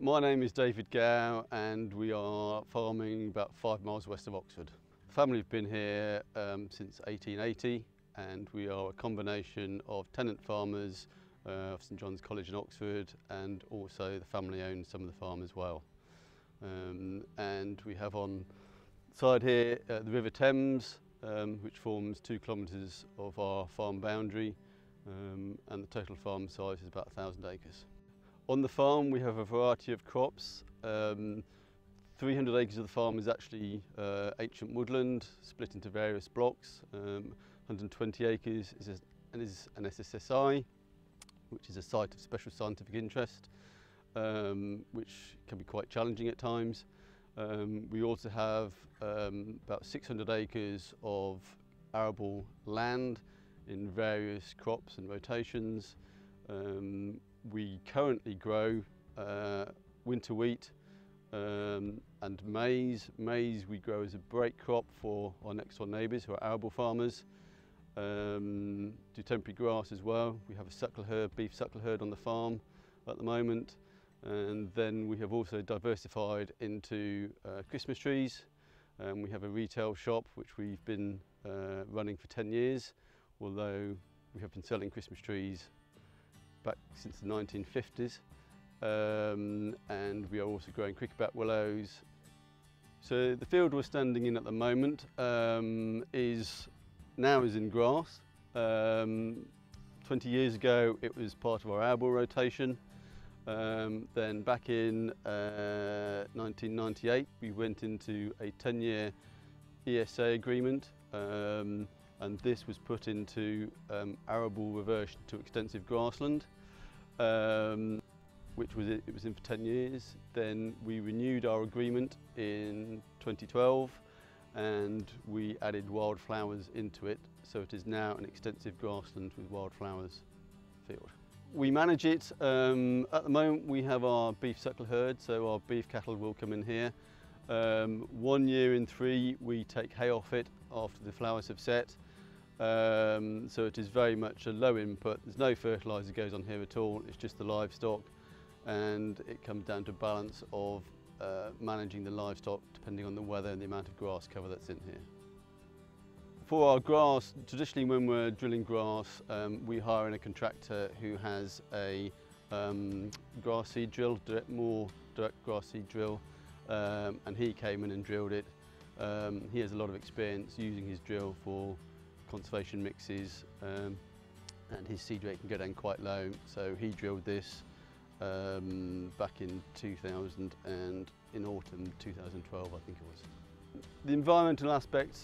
My name is David Gow and we are farming about 5 miles west of Oxford. The family have been here since 1880 and we are a combination of tenant farmers of St John's College in Oxford, and also the family owns some of the farm as well. And we have on side here the River Thames, which forms 2 kilometres of our farm boundary, and the total farm size is about 1,000 acres. On the farm we have a variety of crops. 300 acres of the farm is actually ancient woodland split into various blocks. 120 acres is an SSSI, which is a site of special scientific interest, which can be quite challenging at times. We also have about 600 acres of arable land in various crops and rotations. We currently grow winter wheat and maize. Maize we grow as a break crop for our next door neighbours who are arable farmers. Do temporary grass as well. We have a suckler herd, beef suckler herd on the farm at the moment. And then we have also diversified into Christmas trees. We have a retail shop which we've been running for 10 years, although we have been selling Christmas trees back since the 1950s, and we are also growing crickerbat willows. So the field we're standing in at the moment is now in grass. 20 years ago it was part of our arable rotation. Then back in 1998 we went into a 10-year ESA agreement, and this was put into arable reversion to extensive grassland, which was in for 10 years. Then we renewed our agreement in 2012 and we added wildflowers into it, so it is now an extensive grassland with wildflowers field. We manage it. At the moment we have our beef suckler herd, so our beef cattle will come in here. 1 year in three we take hay off it after the flowers have set. So it is very much a low input. There's no fertiliser goes on here at all, it's just the livestock, and it comes down to balance of managing the livestock depending on the weather and the amount of grass cover that's in here. For our grass, traditionally when we're drilling grass, we hire in a contractor who has a grass seed drill, direct grass seed drill, and he came in and drilled it. He has a lot of experience using his drill for conservation mixes, and his seed rate can go down quite low, so he drilled this back in 2000 and in autumn 2012 I think it was. The environmental aspect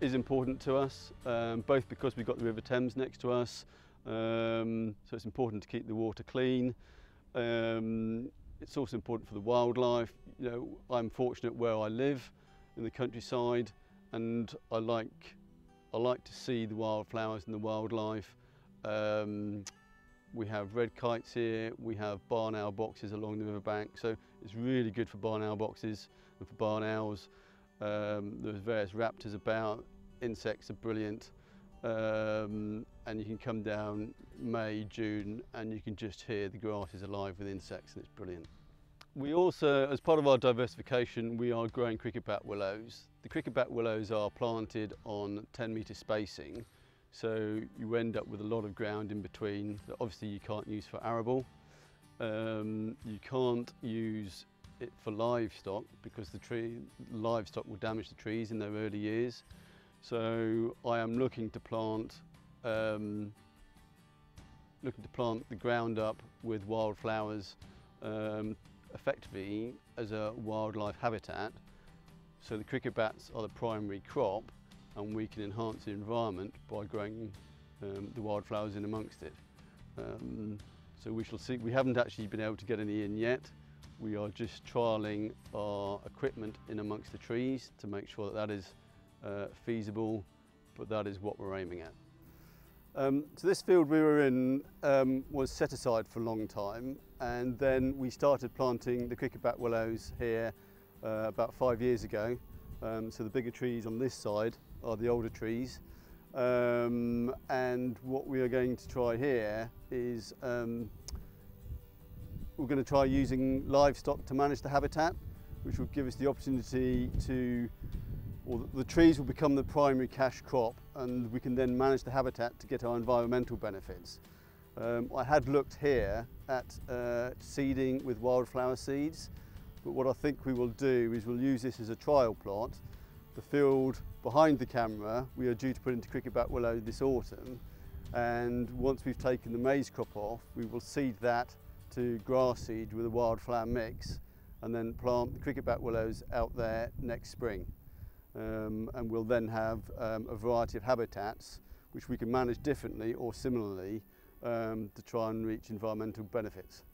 is important to us, both because we've got the River Thames next to us, so it's important to keep the water clean. It's also important for the wildlife. You know, I'm fortunate where I live in the countryside, and I like to see the wildflowers and the wildlife. We have red kites here, we have barn owl boxes along the riverbank, so it's really good for barn owl boxes and for barn owls. There's various raptors about, insects are brilliant, and you can come down May, June and you can just hear the grass is alive with insects and it's brilliant. We also, as part of our diversification, we are growing crickerbat willows. The crickerbat willows are planted on 10-metre spacing, so you end up with a lot of ground in between that obviously you can't use for arable. You can't use it for livestock because the livestock will damage the trees in their early years. So I am looking to plant the ground up with wildflowers, effectively as a wildlife habitat. So the crickerbats are the primary crop, and we can enhance the environment by growing the wildflowers in amongst it. So we shall see. We haven't actually been able to get any in yet. We are just trialling our equipment in amongst the trees to make sure that is feasible, but that is what we're aiming at. So this field we were in was set aside for a long time, and then we started planting the crickerbat willows here about 5 years ago. So the bigger trees on this side are the older trees, and what we are going to try here is we're going to try using livestock to manage the habitat, which will give us the opportunity to, or the trees will become the primary cash crop, and we can then manage the habitat to get our environmental benefits. I had looked here at seeding with wildflower seeds, but what I think we will do is we'll use this as a trial plot. The field behind the camera we are due to put into cricketbat willow this autumn, and once we've taken the maize crop off, we will seed that to grass seed with a wildflower mix, and then plant the cricketbat willows out there next spring. And we'll then have a variety of habitats which we can manage differently or similarly to try and reach environmental benefits.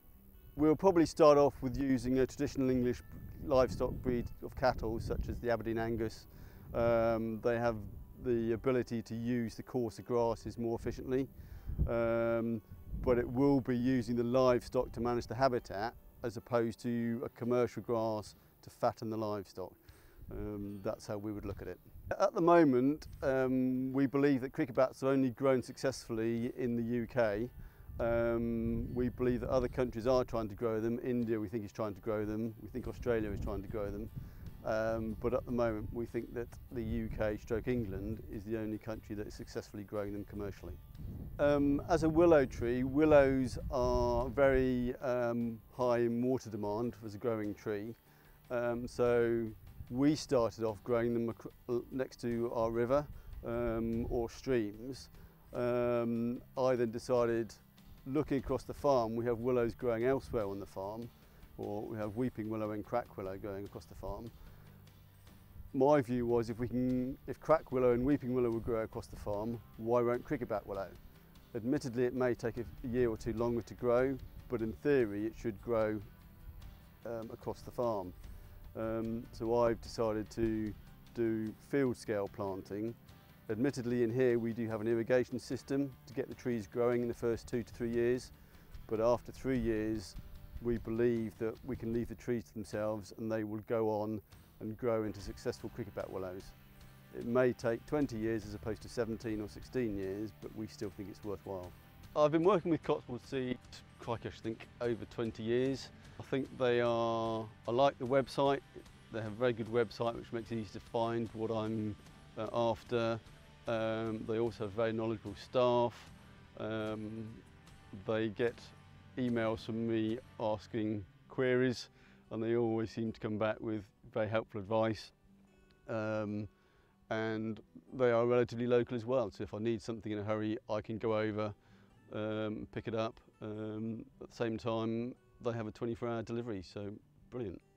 We'll probably start off with using a traditional English livestock breed of cattle such as the Aberdeen Angus. They have the ability to use the coarser grasses more efficiently, but it will be using the livestock to manage the habitat as opposed to a commercial grass to fatten the livestock. That's how we would look at it. At the moment, we believe that cricketbats have only grown successfully in the UK. We believe that other countries are trying to grow them. India, we think, is trying to grow them. We think Australia is trying to grow them. But at the moment, we think that the UK / England is the only country that is successfully growing them commercially. As a willow tree, willows are very high in water demand as a growing tree. So we started off growing them next to our river or streams. I then decided, looking across the farm, we have willows growing elsewhere on the farm, or we have weeping willow and crack willow going across the farm. My view was, if crack willow and weeping willow would grow across the farm, why won't cricketbat willow? Admittedly, it may take a year or two longer to grow, but in theory it should grow across the farm. So I've decided to do field scale planting. Admittedly, in here we do have an irrigation system to get the trees growing in the first 2 to 3 years, but after 3 years we believe that we can leave the trees to themselves and they will go on and grow into successful cricketbat willows. It may take 20 years as opposed to 17 or 16 years, but we still think it's worthwhile. I've been working with Cotswold Seeds, crikey, I think over 20 years. I think they are, I like the website. They have a very good website which makes it easy to find what I'm after. They also have very knowledgeable staff. They get emails from me asking queries, and they always seem to come back with very helpful advice. And they are relatively local as well, so if I need something in a hurry, I can go over, pick it up. At the same time, they have a 24-hour delivery, so brilliant.